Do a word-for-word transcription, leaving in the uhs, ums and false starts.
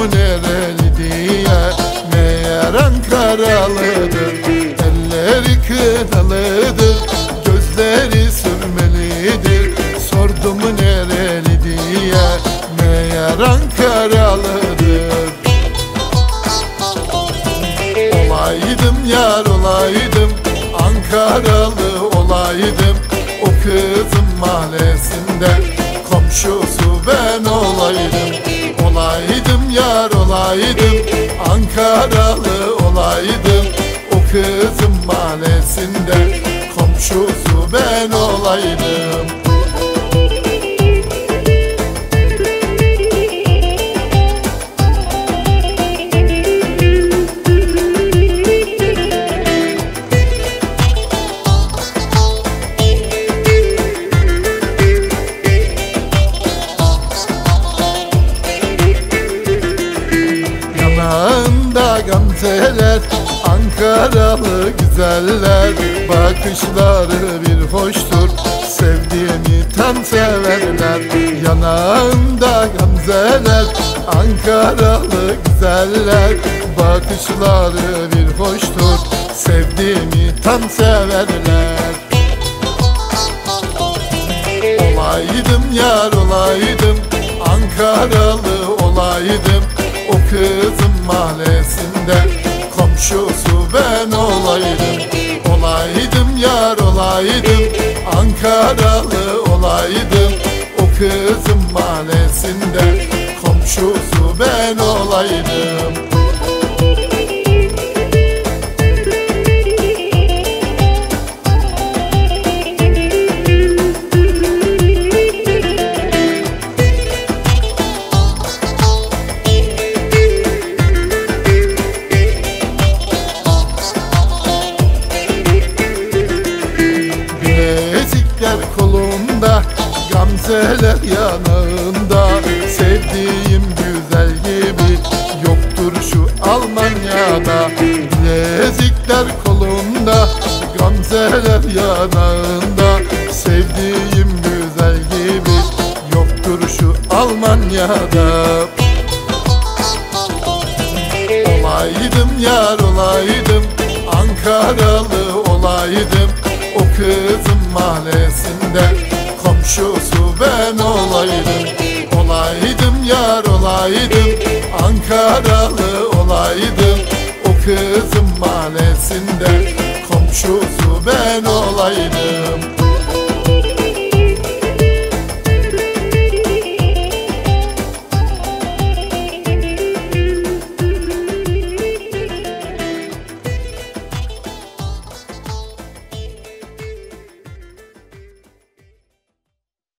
Olaydım nereli diye, meğer Ankaralıdır. Elleri kınalıdır, gözleri sürmelidir. Sordum nereli diye, meğer Ankaralıdır. Olaydım yar olaydım, Ankaralı olaydım. O kızın mahallesinde komşusu ben olaydım. Olaydım yar olaydım, Ankaralı olaydım. O kızın mahallesinde komşusu ben olaydım. Gamzeler, Ankaralı güzeller. Bakışları bir hoştur, sevdiğini tam severler. Yanağımda gamzeler, Ankaralı güzeller. Bakışları bir hoştur, sevdiğini tam severler. Olaydım yar olaydım, Ankaralı olaydım. O kızın mahallesinde komşusu ben olaydım. Olaydım yar olaydım, Ankaralı olaydım. O kızın mahallesinde komşusu ben olaydım. Kolumda, gamzeler yanağında. Sevdiğim güzel gibi yoktur şu Almanya'da. Bilezikler kolumda, gamzeler yanağında. Sevdiğim güzel gibi yoktur şu Almanya'da. Olaydım yar olaydım, Ankaralı olaydım. O kızın mahallesinde komşusu ben olaydım. Olaydım yar olaydım, Ankaralı olaydım. O kızın mahallesinde komşusu ben olaydım.